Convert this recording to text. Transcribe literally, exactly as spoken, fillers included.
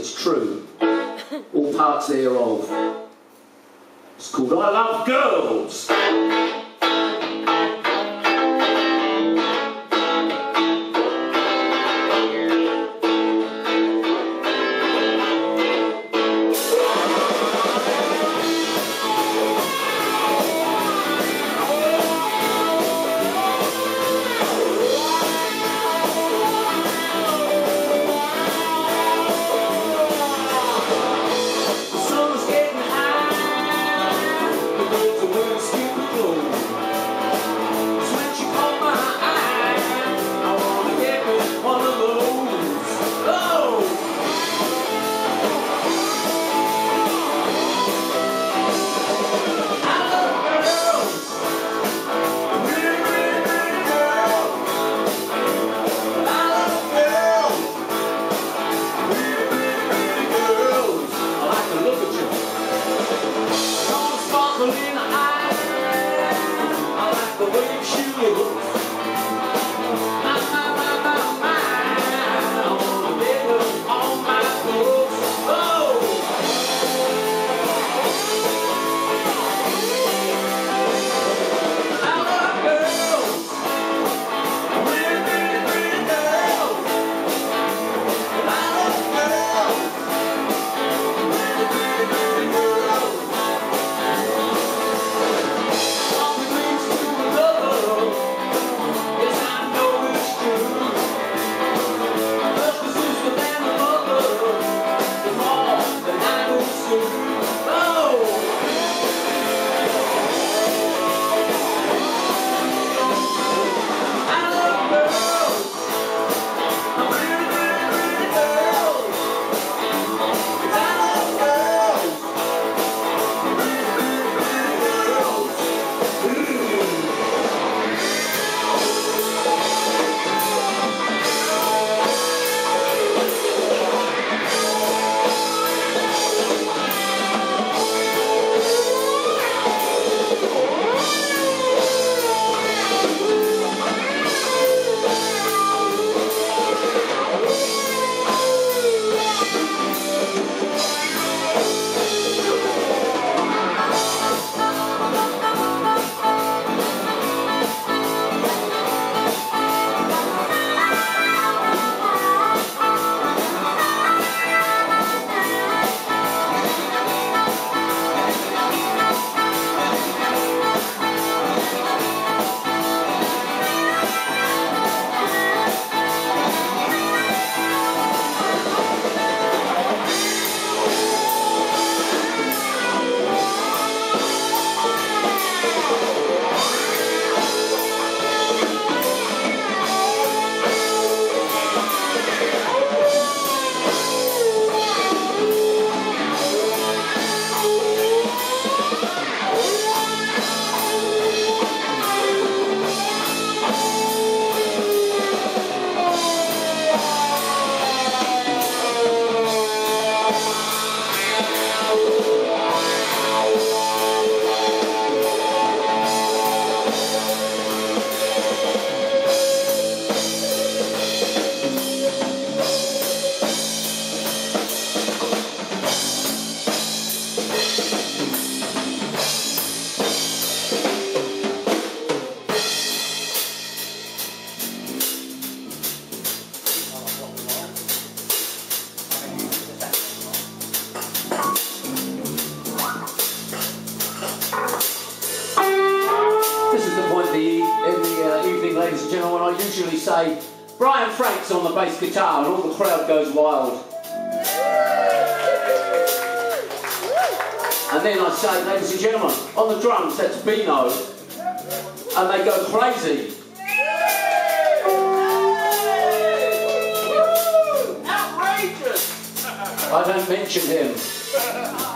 it's true, all parts thereof. It's called I Love Girls. Ladies and gentlemen, I usually say Brian Franks on the bass guitar and all the crowd goes wild. And then I say, ladies and gentlemen, on the drums that's Beano and they go crazy. Outrageous! I don't mention him.